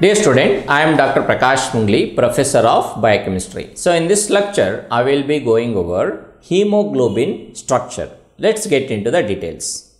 Dear student, I am Dr. Prakash Mungli, Professor of Biochemistry. So in this lecture, I will be going over hemoglobin structure. Let's get into the details.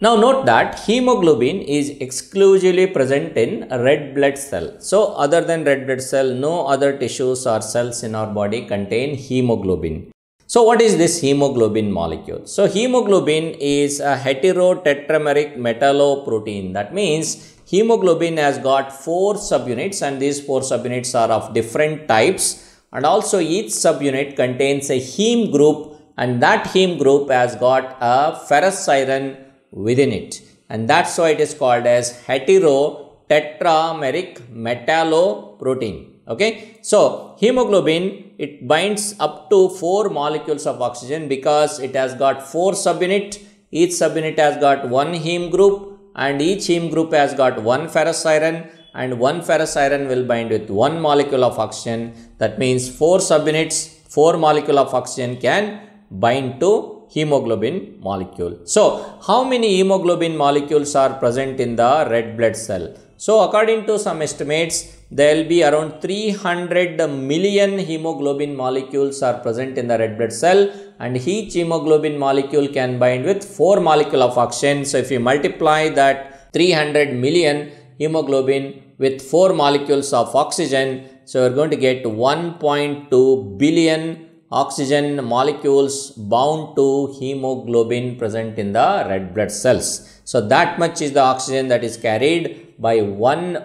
Now note that hemoglobin is exclusively present in red blood cell. So other than red blood cell, no other tissues or cells in our body contain hemoglobin. So what is this hemoglobin molecule? So hemoglobin is a heterotetrameric metalloprotein. That means hemoglobin has got 4 subunits, and these 4 subunits are of different types, and also each subunit contains a heme group, and that heme group has got a ferrous iron within it, and that's why it is called as heterotetrameric metalloprotein. Okay, so hemoglobin, it binds up to 4 molecules of oxygen because it has got 4 subunit. Each subunit has got 1 heme group, and each heme group has got 1 ferrous iron, and 1 ferrous iron will bind with 1 molecule of oxygen. That means 4 subunits, 4 molecule of oxygen can bind to hemoglobin molecule. So how many hemoglobin molecules are present in the red blood cell? So according to some estimates, there will be around 300 million hemoglobin molecules are present in the red blood cell, and each hemoglobin molecule can bind with 4 molecule of oxygen. So if you multiply that 300 million hemoglobin with 4 molecules of oxygen, so you are going to get 1.2 billion oxygen molecules bound to hemoglobin present in the red blood cells. So that much is the oxygen that is carried by one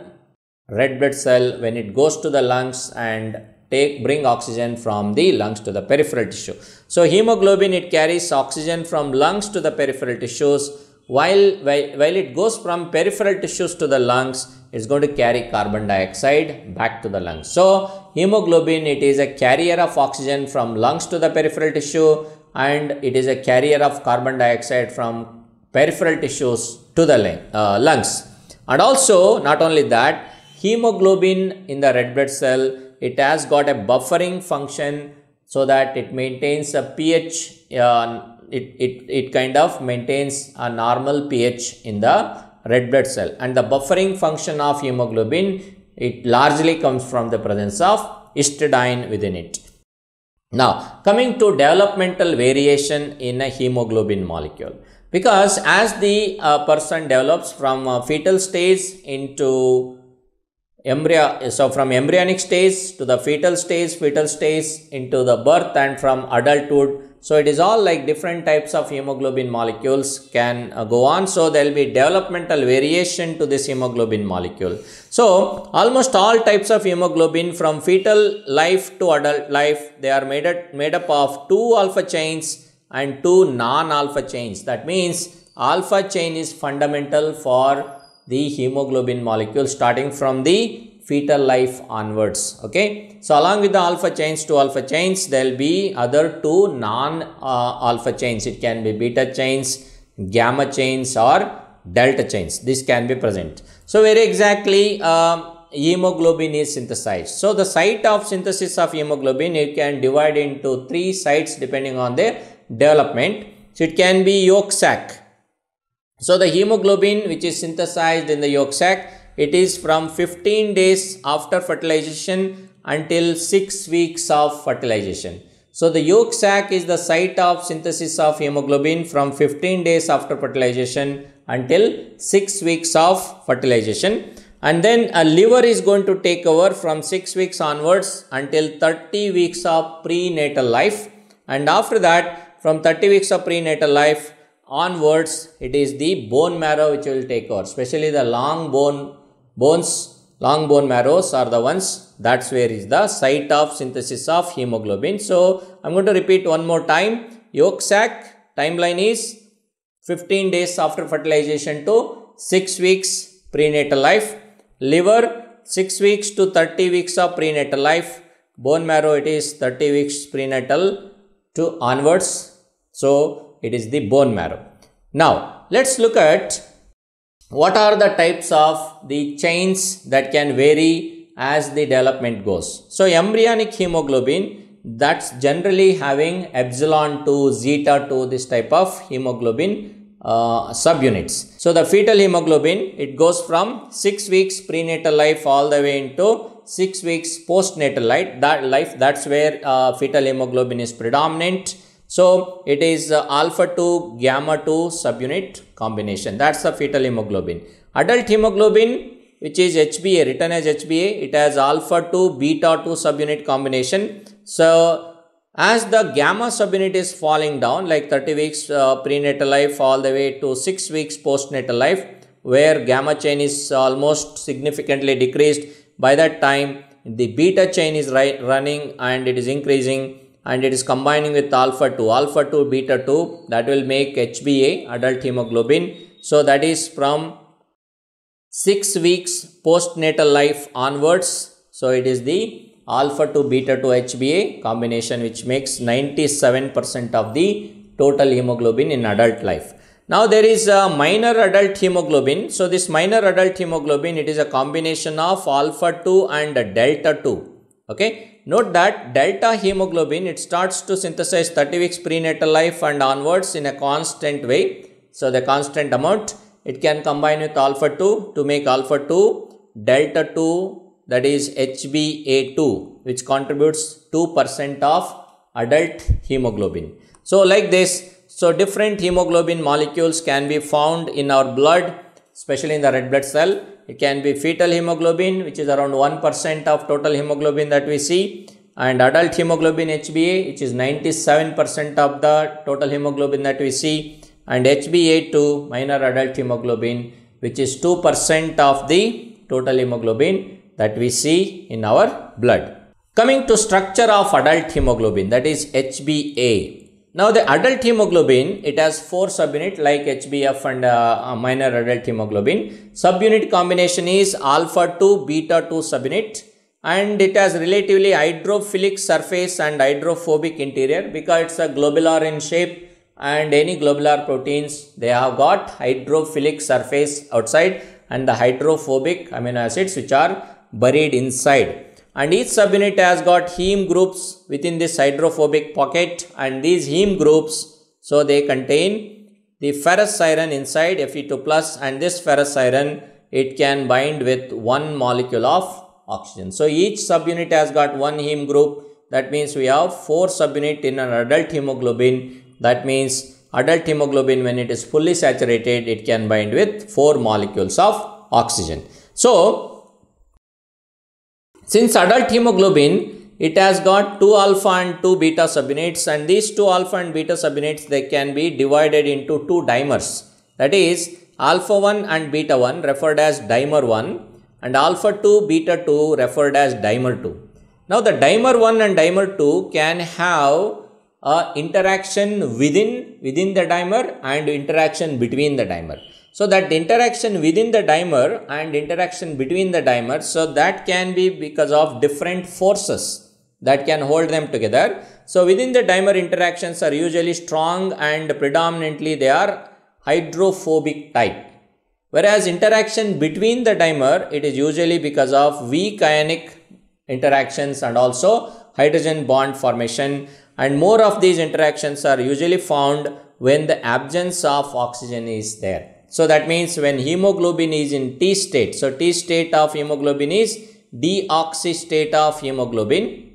red blood cell when it goes to the lungs and bring oxygen from the lungs to the peripheral tissue. So hemoglobin, it carries oxygen from lungs to the peripheral tissues, while it goes from peripheral tissues to the lungs, it's going to carry carbon dioxide back to the lungs. So hemoglobin, it is a carrier of oxygen from lungs to the peripheral tissue, and it is a carrier of carbon dioxide from peripheral tissues to the lungs. And also, not only that, hemoglobin in the red blood cell, it has got a buffering function so that it maintains a pH, it kind of maintains a normal pH in the red blood cell. And the buffering function of hemoglobin, it largely comes from the presence of histidine within it. Now, coming to developmental variation in a hemoglobin molecule. Because as the person develops from fetal stage into embryo, so from embryonic stage to the fetal stage into the birth, and from adulthood. So it is all like different types of hemoglobin molecules can go on. So there will be developmental variation to this hemoglobin molecule. So almost all types of hemoglobin from fetal life to adult life, they are made up of 2 alpha chains and 2 non-alpha chains. That means alpha chain is fundamental for the hemoglobin molecule starting from the fetal life onwards. Okay, so along with the alpha chains, 2 alpha chains, there will be other 2 non-alpha chains. It can be beta chains, gamma chains, or delta chains. This can be present. So where exactly hemoglobin is synthesized? So the site of synthesis of hemoglobin, you can divide into 3 sites depending on their development. So it can be yolk sac. So the hemoglobin which is synthesized in the yolk sac, it is from 15 days after fertilization until 6 weeks of fertilization. So the yolk sac is the site of synthesis of hemoglobin from 15 days after fertilization until 6 weeks of fertilization. And then a liver is going to take over from 6 weeks onwards until 30 weeks of prenatal life. And after that, from 30 weeks of prenatal life onwards, it is the bone marrow which will take over, especially the long bone marrows are the ones, that's where is the site of synthesis of hemoglobin. So I'm going to repeat one more time. Yolk sac timeline is 15 days after fertilization to 6 weeks prenatal life. Liver, 6 weeks to 30 weeks of prenatal life. Bone marrow, it is 30 weeks prenatal to onwards. So it is the bone marrow. Now let's look at what are the types of the chains that can vary as the development goes. So embryonic hemoglobin, that's generally having epsilon 2, zeta 2, this type of hemoglobin subunits. So the fetal hemoglobin, it goes from 6 weeks prenatal life all the way into 6 weeks postnatal life. That's where fetal hemoglobin is predominant. So it is alpha 2 gamma 2 subunit combination. That's the fetal hemoglobin. Adult hemoglobin, which is HbA, written as HbA, it has alpha 2 beta 2 subunit combination. So as the gamma subunit is falling down, like 30 weeks prenatal life all the way to 6 weeks postnatal life, where gamma chain is almost significantly decreased, by that time the beta chain is running and it is increasing and it is combining with alpha 2, beta 2, that will make HbA, adult hemoglobin. So that is from 6 weeks postnatal life onwards. So it is the alpha 2 beta 2 HbA combination, which makes 97% of the total hemoglobin in adult life. Now there is a minor adult hemoglobin. So this minor adult hemoglobin, it is a combination of alpha 2 and delta 2. Okay. Note that delta hemoglobin, it starts to synthesize 30 weeks prenatal life and onwards in a constant way. So the constant amount, it can combine with alpha 2 to make alpha 2, delta 2, that is HbA2, which contributes 2% of adult hemoglobin. So like this, so different hemoglobin molecules can be found in our blood, especially in the red blood cell. It can be fetal hemoglobin, which is around 1% of total hemoglobin that we see, and adult hemoglobin HbA, which is 97% of the total hemoglobin that we see, and HbA2, minor adult hemoglobin, which is 2% of the total hemoglobin that we see in our blood. Coming to structure of adult hemoglobin, that is HbA. Now the adult hemoglobin, it has 4 subunit like HbF and minor adult hemoglobin. Subunit combination is alpha 2 beta 2 subunit, and it has relatively hydrophilic surface and hydrophobic interior, because it's a globular in shape, and any globular proteins, they have got hydrophilic surface outside and the hydrophobic amino acids which are buried inside. And each subunit has got heme groups within this hydrophobic pocket, and these heme groups, so they contain the ferrous iron inside, Fe2 plus, and this ferrous iron, it can bind with one molecule of oxygen. So each subunit has got one heme group. That means we have 4 subunit in an adult hemoglobin. That means adult hemoglobin, when it is fully saturated, it can bind with 4 molecules of oxygen. So since adult hemoglobin, it has got 2 alpha and 2 beta subunits, and these 2 alpha and beta subunits, they can be divided into 2 dimers. That is alpha 1 and beta 1 referred as dimer 1, and alpha 2 beta 2 referred as dimer 2. Now the dimer 1 and dimer 2 can have interaction within the dimer and interaction between the dimer. So that the interaction within the dimer and interaction between the dimers, so that can be because of different forces that can hold them together. So within the dimer, interactions are usually strong and predominantly they are hydrophobic type. Whereas interaction between the dimer, it is usually because of weak ionic interactions and also hydrogen bond formation. And more of these interactions are usually found when the absence of oxygen is there. So that means when hemoglobin is in T state, so T state of hemoglobin is deoxy state of hemoglobin,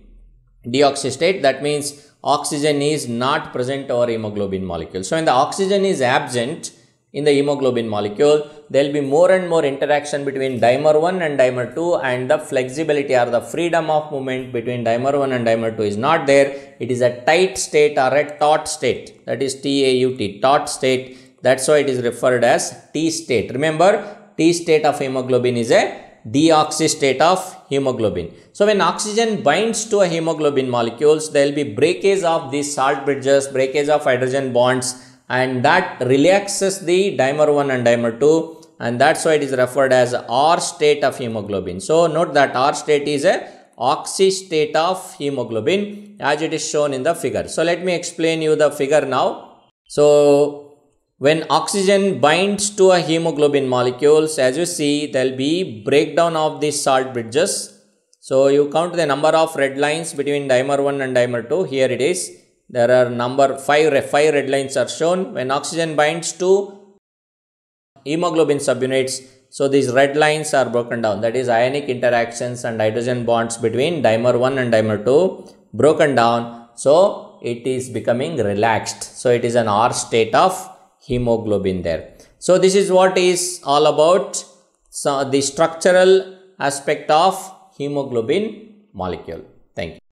deoxy state, that means oxygen is not present over hemoglobin molecule. So when the oxygen is absent in the hemoglobin molecule, there will be more and more interaction between dimer 1 and dimer 2, and the flexibility or the freedom of movement between dimer 1 and dimer 2 is not there. It is a tight state or a taut state, that is T-A-U-T, taut state. That's why it is referred as T state. Remember, T state of hemoglobin is a deoxy state of hemoglobin. So when oxygen binds to a hemoglobin molecules, there will be breakage of these salt bridges, breakage of hydrogen bonds, and that relaxes the dimer 1 and dimer 2, and that's why it is referred as R state of hemoglobin. So note that R state is a oxy state of hemoglobin, as it is shown in the figure. So let me explain you the figure now. So when oxygen binds to a hemoglobin molecules, as you see, there will be breakdown of these salt bridges. So you count the number of red lines between dimer 1 and dimer 2. Here it is. There are number 5 red lines are shown. When oxygen binds to hemoglobin subunits. So these red lines are broken down, that is ionic interactions and hydrogen bonds between dimer 1 and dimer 2 broken down. So it is becoming relaxed. So it is an R state of hemoglobin there. So this is what is all about the structural aspect of hemoglobin molecule. Thank you.